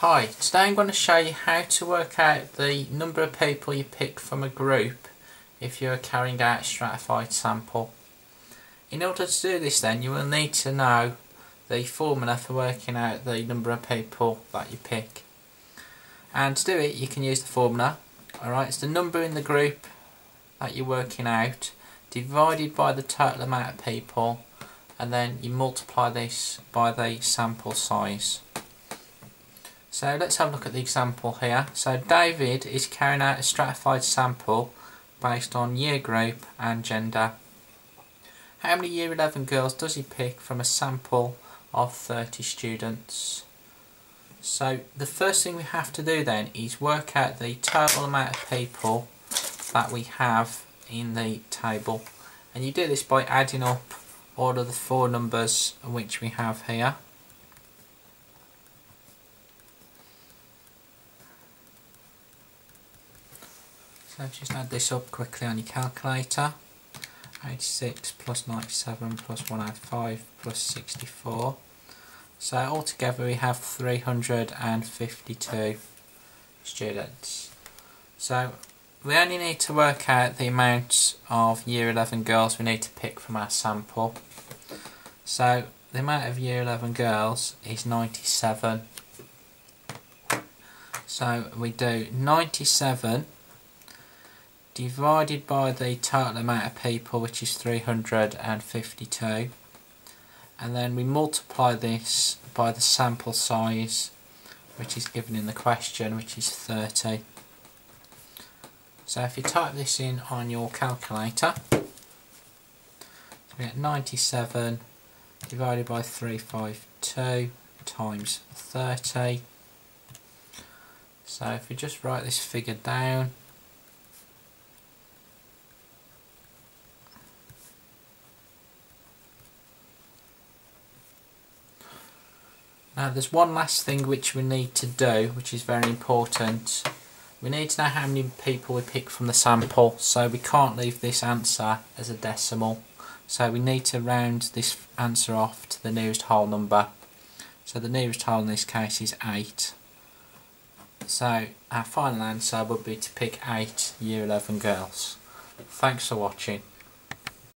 Hi, today I'm going to show you how to work out the number of people you pick from a group if you're carrying out a stratified sample. In order to do this then you will need to know the formula for working out the number of people that you pick. And to do it you can use the formula. Alright, it's the number in the group that you're working out divided by the total amount of people, and then you multiply this by the sample size. So let's have a look at the example here. So David is carrying out a stratified sample based on year group and gender. How many year 11 girls does he pick from a sample of 30 students? So the first thing we have to do then is work out the total amount of people that we have in the table. And you do this by adding up all of the four numbers which we have here. So just add this up quickly on your calculator. 86 plus 97 plus 105 plus 64. So altogether we have 352 students. So we only need to work out the amount of year 11 girls we need to pick from our sample. So the amount of year 11 girls is 97. So we do 97 divided by the total amount of people, which is 352, and then we multiply this by the sample size which is given in the question, which is 30. So if you type this in on your calculator, we get 97 divided by 352 times 30. So if we just write this figure down, now there's one last thing which we need to do, which is very important. We need to know how many people we pick from the sample, so we can't leave this answer as a decimal. So we need to round this answer off to the nearest whole number. So the nearest whole in this case is 8. So our final answer would be to pick 8 year 11 girls. Thanks for watching.